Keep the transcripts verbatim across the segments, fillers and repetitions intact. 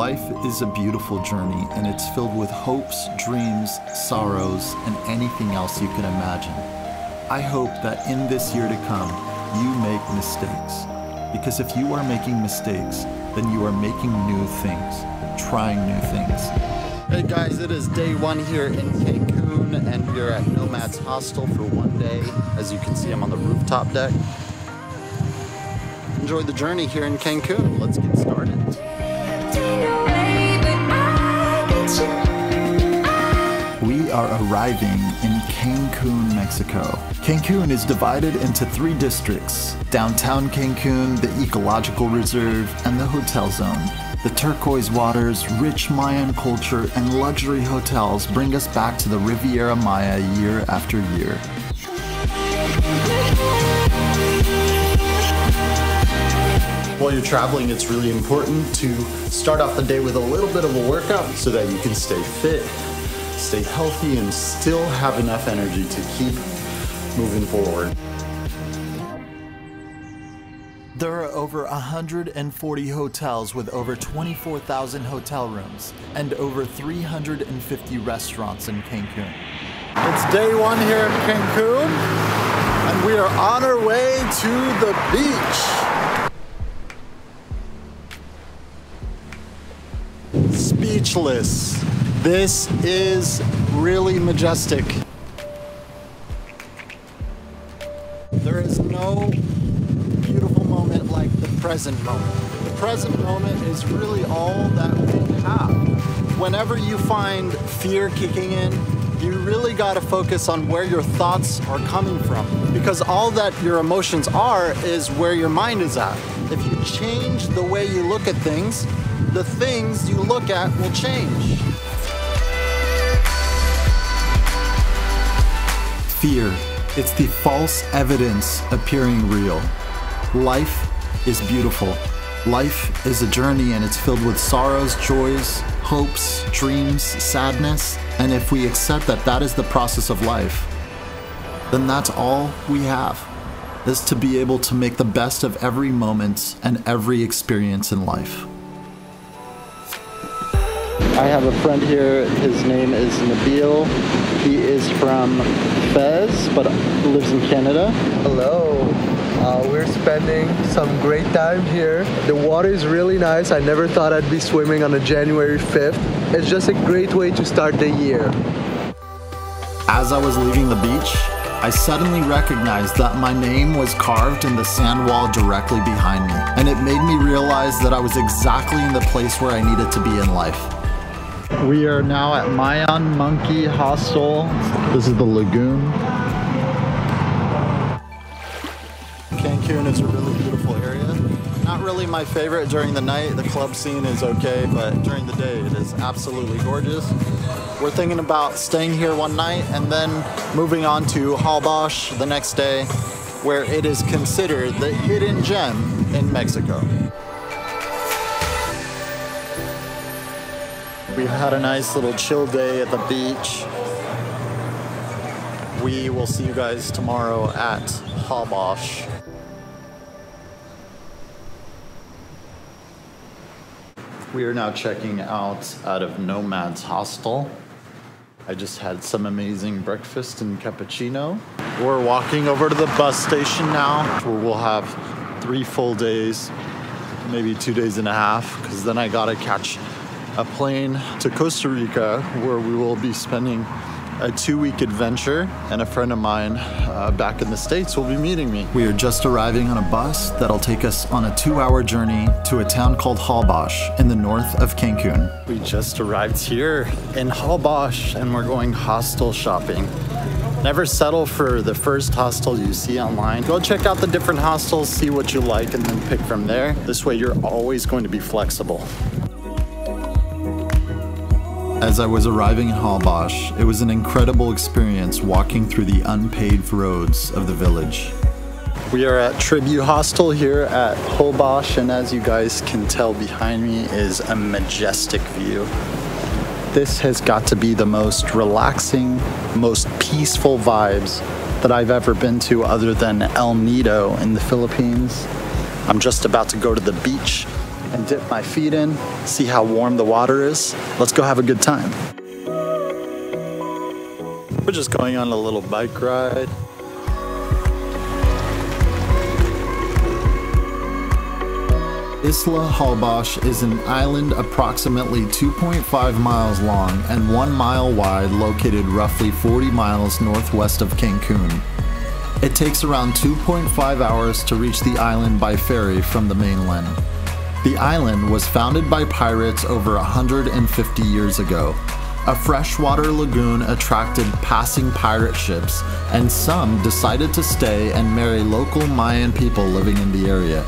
Life is a beautiful journey, and it's filled with hopes, dreams, sorrows, and anything else you can imagine. I hope that in this year to come, you make mistakes. Because if you are making mistakes, then you are making new things, trying new things. Hey guys, it is day one here in Cancun, and we're at Nomad's Hostel for one day. As you can see, I'm on the rooftop deck. Enjoy the journey here in Cancun. Let's get started. We are arriving in Cancun, Mexico. Cancun is divided into three districts: downtown Cancun, the ecological reserve, and the hotel zone. The turquoise waters, rich Mayan culture, and luxury hotels bring us back to the Riviera Maya year after year. While you're traveling, it's really important to start off the day with a little bit of a workout so that you can stay fit, stay healthy, and still have enough energy to keep moving forward. There are over one hundred forty hotels with over twenty-four thousand hotel rooms and over three hundred fifty restaurants in Cancun. It's day one here in Cancun, and we are on our way to the beach. Speechless. This is really majestic. There is no beautiful moment like the present moment. The present moment is really all that we have. Whenever you find fear kicking in, you really gotta focus on where your thoughts are coming from, because all that your emotions are is where your mind is at. If you change the way you look at things, the things you look at will change. Fear, it's the false evidence appearing real. Life is beautiful. Life is a journey, and it's filled with sorrows, joys, hopes, dreams, sadness. And if we accept that that is the process of life, then that's all we have, is to be able to make the best of every moment and every experience in life. I have a friend here, his name is Nabil. He is from Fez, but lives in Canada. Hello. Uh, we're spending some great time here. The water is really nice. I never thought I'd be swimming on a January fifth. It's just a great way to start the year. As I was leaving the beach, I suddenly recognized that my name was carved in the sand wall directly behind me. And it made me realize that I was exactly in the place where I needed to be in life. We are now at Mayan Monkey Hostel. This is the lagoon. Cancun is a really beautiful area. Not really my favorite during the night. The club scene is okay, but during the day it is absolutely gorgeous. We're thinking about staying here one night and then moving on to Holbox the next day, where it is considered the hidden gem in Mexico. We had a nice little chill day at the beach. We will see you guys tomorrow at Holbox. We are now checking out out of Nomad's Hostel. I just had some amazing breakfast and cappuccino. We're walking over to the bus station now, where we'll have three full days, maybe two days and a half, because then I gotta catch a plane to Costa Rica, where we will be spending a two-week adventure, and a friend of mine uh, back in the States will be meeting me. We are just arriving on a bus that'll take us on a two-hour journey to a town called Holbox in the north of Cancun. We just arrived here in Holbox, and we're going hostel shopping. Never settle for the first hostel you see online. Go check out the different hostels, see what you like, and then pick from there. This way you're always going to be flexible. As I was arriving in Holbox, it was an incredible experience walking through the unpaved roads of the village. We are at Tribu Hostel here at Holbox, and as you guys can tell behind me is a majestic view. This has got to be the most relaxing, most peaceful vibes that I've ever been to, other than El Nido in the Philippines. I'm just about to go to the beach and dip my feet in, see how warm the water is. Let's go have a good time. We're just going on a little bike ride. Isla Holbox is an island approximately two point five miles long and one mile wide, located roughly forty miles northwest of Cancun. It takes around two point five hours to reach the island by ferry from the mainland. The island was founded by pirates over one hundred fifty years ago. A freshwater lagoon attracted passing pirate ships, and some decided to stay and marry local Mayan people living in the area.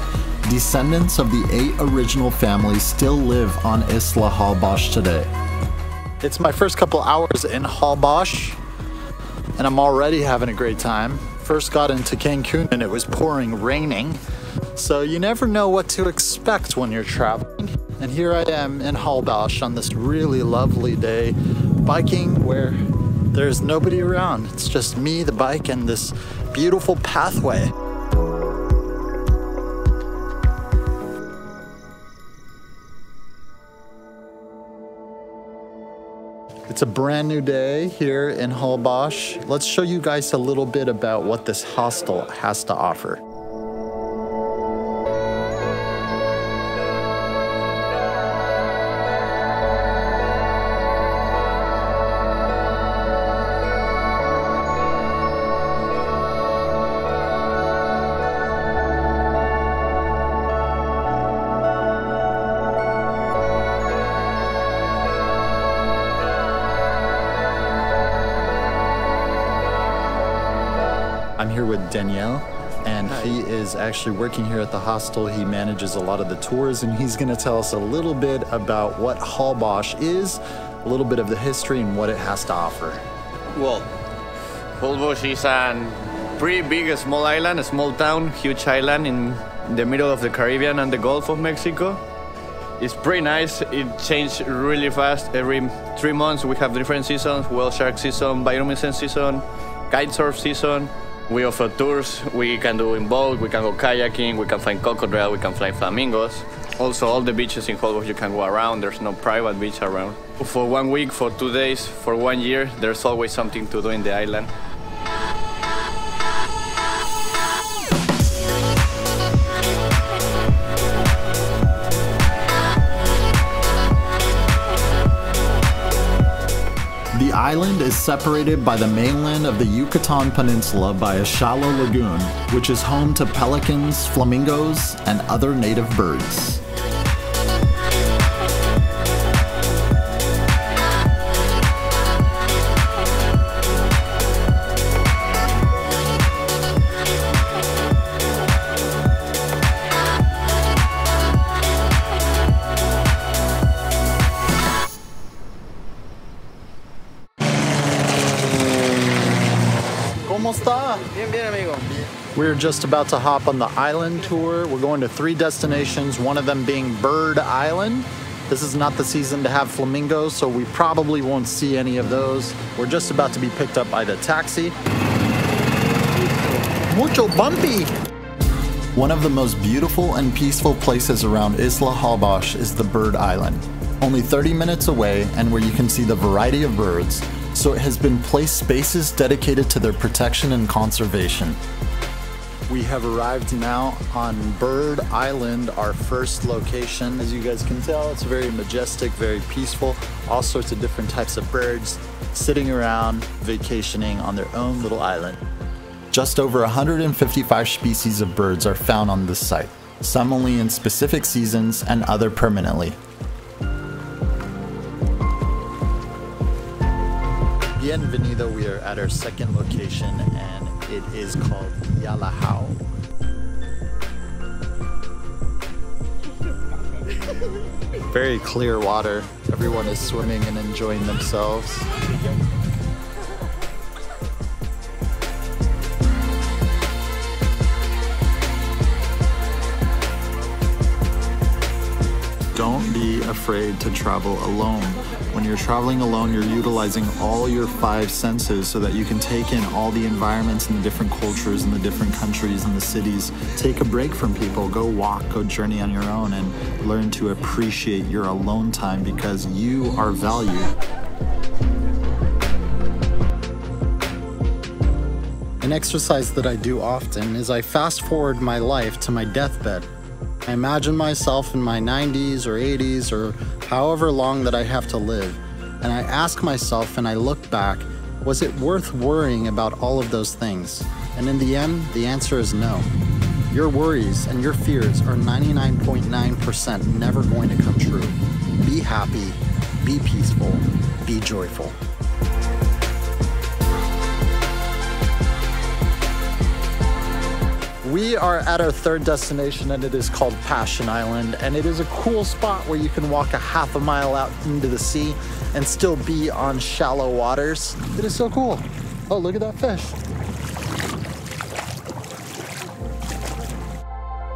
Descendants of the eight original families still live on Isla Holbox today. It's my first couple hours in Holbox, and I'm already having a great time. First got into Cancun and it was pouring raining, so you never know what to expect when you're traveling. And here I am in Holbox on this really lovely day, biking where there's nobody around. It's just me, the bike, and this beautiful pathway. It's a brand new day here in Holbox. Let's show you guys a little bit about what this hostel has to offer. I'm here with Danielle, and Hi. He is actually working here at the hostel. He manages a lot of the tours, and he's gonna tell us a little bit about what Holbox is, a little bit of the history and what it has to offer. Well, Holbox is a pretty big, small island, a small town, huge island in the middle of the Caribbean and the Gulf of Mexico. It's pretty nice. It changes really fast. Every three months we have different seasons: whale shark season, bioluminescent season, kite surf season. We offer tours. We can do in boat, we can go kayaking, we can find cocodrel, we can fly flamingos. Also, all the beaches in Holbox you can go around. There's no private beach around. For one week, for two days, for one year, there's always something to do in the island. The island is separated by the mainland of the Yucatan Peninsula by a shallow lagoon, which is home to pelicans, flamingos, and other native birds. We're just about to hop on the island tour. We're going to three destinations, one of them being Bird Island. This is not the season to have flamingos, so we probably won't see any of those. We're just about to be picked up by the taxi. Mucho bumpy! One of the most beautiful and peaceful places around Isla Holbox is the Bird Island, only thirty minutes away, and where you can see the variety of birds. So it has been placed spaces dedicated to their protection and conservation. We have arrived now on Bird Island, our first location. As you guys can tell, it's very majestic, very peaceful. All sorts of different types of birds sitting around, vacationing on their own little island. Just over one hundred fifty-five species of birds are found on this site, some only in specific seasons and other permanently. Bienvenido, we are at our second location, and it is called Yalahau. Very clear water. Everyone is swimming and enjoying themselves. Don't be afraid to travel alone. When you're traveling alone, you're utilizing all your five senses so that you can take in all the environments and the different cultures and the different countries and the cities. Take a break from people, go walk, go journey on your own, and learn to appreciate your alone time because you are valued. An exercise that I do often is I fast forward my life to my deathbed. I imagine myself in my nineties or eighties or however long that I have to live, and I ask myself and I look back, was it worth worrying about all of those things? And in the end, the answer is no. Your worries and your fears are ninety-nine point nine percent never going to come true. Be happy, be peaceful, be joyful. We are at our third destination, and it is called Passion Island, and it is a cool spot where you can walk a half a mile out into the sea and still be on shallow waters. It is so cool. Oh, look at that fish.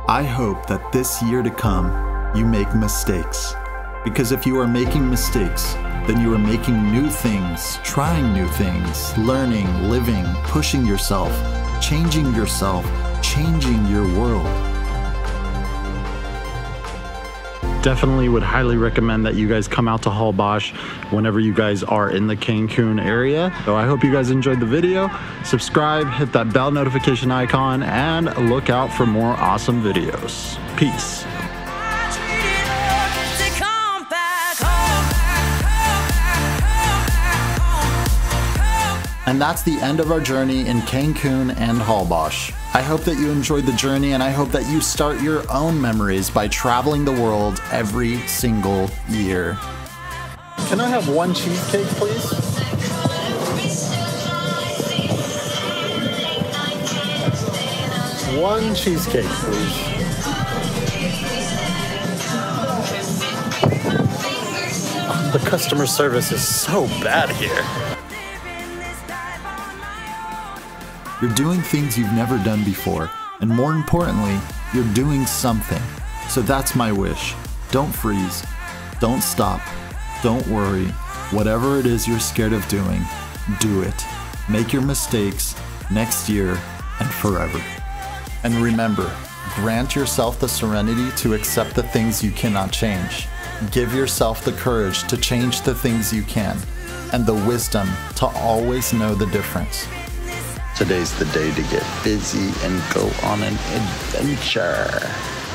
I hope that this year to come, you make mistakes. Because if you are making mistakes, then you are making new things, trying new things, learning, living, pushing yourself, changing yourself, changing your world. Definitely would highly recommend that you guys come out to Holbox whenever you guys are in the Cancun area. So I hope you guys enjoyed the video. Subscribe, hit that bell notification icon, and look out for more awesome videos. Peace. And that's the end of our journey in Cancun and Holbox. I hope that you enjoyed the journey, and I hope that you start your own memories by traveling the world every single year. Can I have one cheesecake, please? One cheesecake, please. The customer service is so bad here. You're doing things you've never done before, and more importantly, you're doing something. So that's my wish. Don't freeze, don't stop, don't worry. Whatever it is you're scared of doing, do it. Make your mistakes next year and forever. And remember, grant yourself the serenity to accept the things you cannot change. Give yourself the courage to change the things you can, and the wisdom to always know the difference. Today's the day to get busy and go on an adventure.